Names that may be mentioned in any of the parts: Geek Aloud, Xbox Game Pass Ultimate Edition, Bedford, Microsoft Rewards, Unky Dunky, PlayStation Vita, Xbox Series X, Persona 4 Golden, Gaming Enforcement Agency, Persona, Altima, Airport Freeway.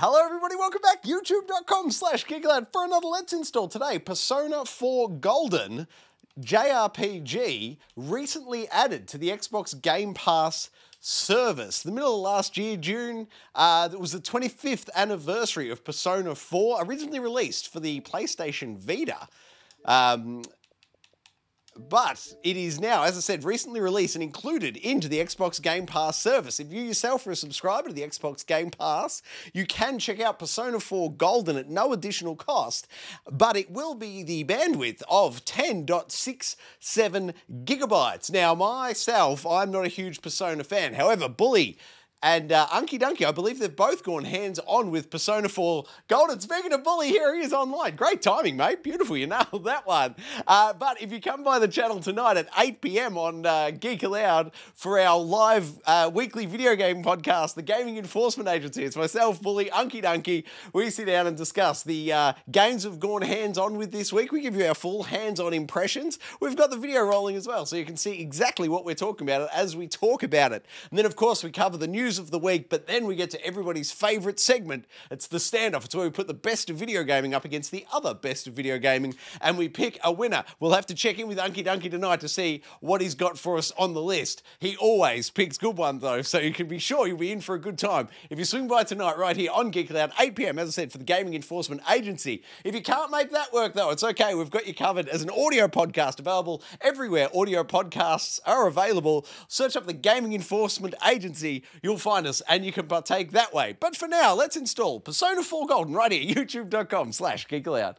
Hello everybody, welcome back, youtube.com/GeekAloud for another Let's Install. Today, Persona 4 Golden JRPG recently added to the Xbox Game Pass service. The middle of last year, June, that was the 25th anniversary of Persona 4, originally released for the PlayStation Vita. But it is now, as I said, recently released and included into the Xbox Game Pass service. If you yourself are a subscriber to the Xbox Game Pass, you can check out Persona 4 Golden at no additional cost, but it will be the bandwidth of 10.67 gigabytes. Now, myself, I'm not a huge Persona fan. However, Bully and Unky Dunky, I believe they've both gone hands-on with Persona 4 Golden. Speaking of Bully, here he is online. Great timing, mate. Beautiful, you nailed that one. But if you come by the channel tonight at 8 PM on Geek Aloud for our live weekly video game podcast, the Gaming Enforcement Agency, it's myself, Bully, Unky Dunky. We sit down and discuss the games we've gone hands-on with this week. We give you our full hands-on impressions. We've got the video rolling as well, so you can see exactly what we're talking about as we talk about it. And then, of course, we cover the news of the week, but then we get to everybody's favourite segment. It's the standoff. It's where we put the best of video gaming up against the other best of video gaming, and we pick a winner. We'll have to check in with Unky Dunky tonight to see what he's got for us on the list. He always picks good ones, though, so you can be sure you'll be in for a good time. If you swing by tonight right here on Geek Aloud, 8 PM, as I said, for the Gaming Enforcement Agency. If you can't make that work, though, it's okay. We've got you covered as an audio podcast available everywhere. Audio podcasts are available. Search up the Gaming Enforcement Agency. You'll find us and you can partake that way. But for now, let's install Persona 4 Golden right here, youtube.com/GeekAloud.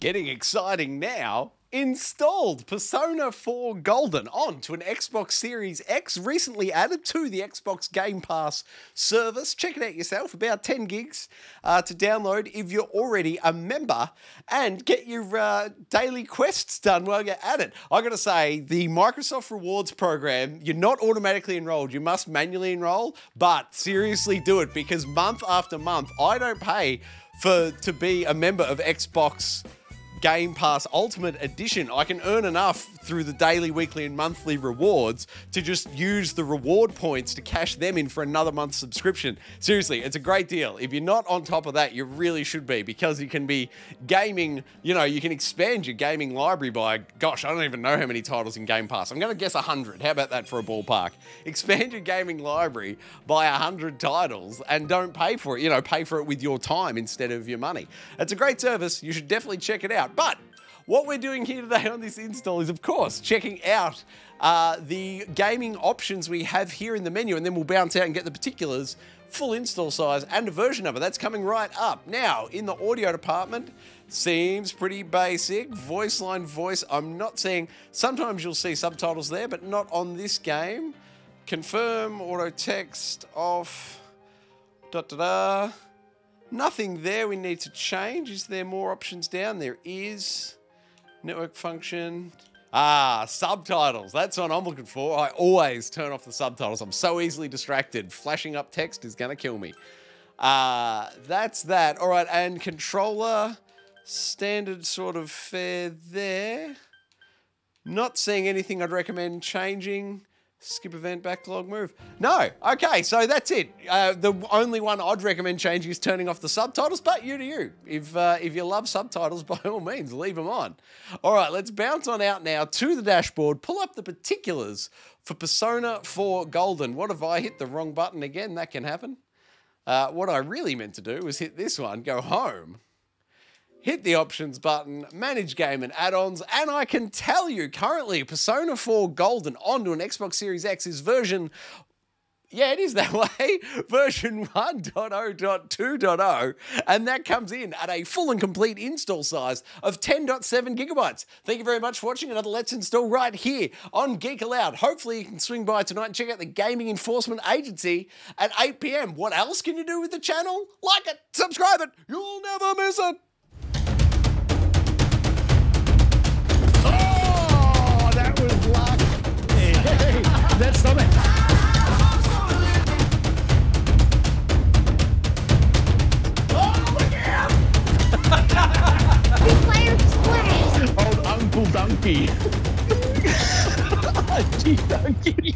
Getting exciting now. Installed Persona 4 Golden onto an Xbox Series X, recently added to the Xbox Game Pass service. Check it out yourself, about 10 gigs to download if you're already a member, and get your daily quests done while you're at it. I gotta say, the Microsoft Rewards program, you're not automatically enrolled, you must manually enroll, but seriously do it, because month after month, I don't pay to be a member of Xbox Game Pass Ultimate Edition. I can earn enough through the daily, weekly, and monthly rewards to just use the reward points to cash them in for another month's subscription. Seriously, it's a great deal. If you're not on top of that, you really should be, because you can be gaming, you know, you can expand your gaming library by, gosh, I don't even know how many titles in Game Pass. I'm going to guess 100. How about that for a ballpark? Expand your gaming library by 100 titles and don't pay for it. You know, pay for it with your time instead of your money. It's a great service. You should definitely check it out. But what we're doing here today on this install is, of course, checking out the gaming options we have here in the menu, and then we'll bounce out and get the particulars, full install size, and a version number. That's coming right up. Now, in the audio department, seems pretty basic. Voice line, voice, I'm not seeing. Sometimes you'll see subtitles there, but not on this game. Confirm, auto text, off, da-da-da. Nothing there we need to change. Is there more options down there? Is network function. Ah, subtitles. That's what I'm looking for. I always turn off the subtitles. I'm so easily distracted. Flashing up text is going to kill me. That's that. All right, and controller. Standard sort of fare there. Not seeing anything I'd recommend changing. Skip event, backlog, move. No, okay, so that's it. The only one I'd recommend changing is turning off the subtitles, but you to you. If you love subtitles, by all means, leave them on. All right, let's bounce on out now to the dashboard, pull up the particulars for Persona 4 Golden. What if I hit the wrong button again? That can happen. What I really meant to do was hit this one, go home. Hit the options button, manage game and add-ons, and I can tell you currently Persona 4 Golden onto an Xbox Series X is version, yeah, it is that way, version 1.0.2.0, and that comes in at a full and complete install size of 10.7 gigabytes. Thank you very much for watching another Let's Install right here on Geek Aloud. Hopefully you can swing by tonight and check out the Gaming Enforcement Agency at 8 PM. What else can you do with the channel? Like it, subscribe it, you'll never miss it. That's something. Old Uncle Donkey. Donkey.